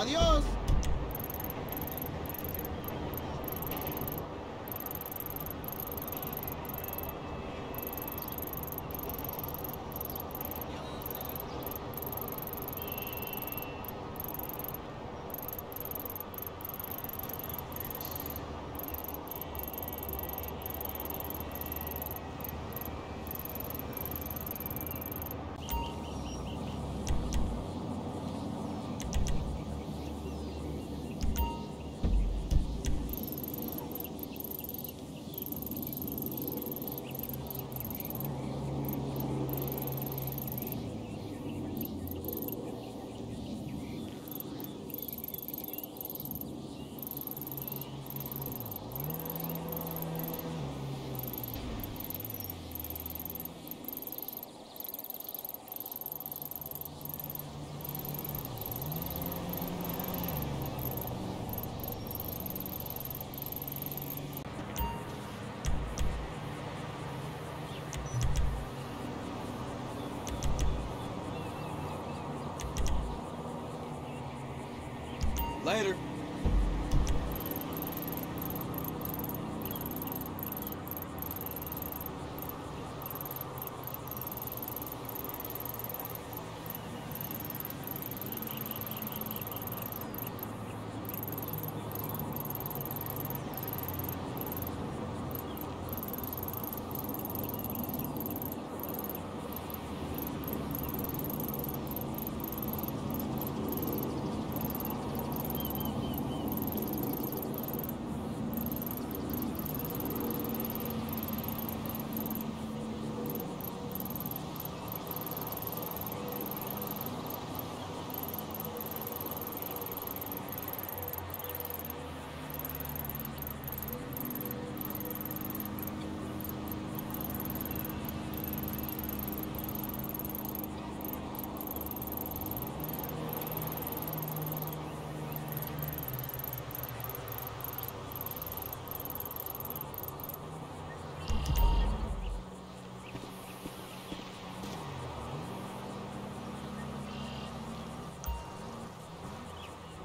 Adiós. Later.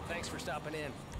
Thanks for stopping in.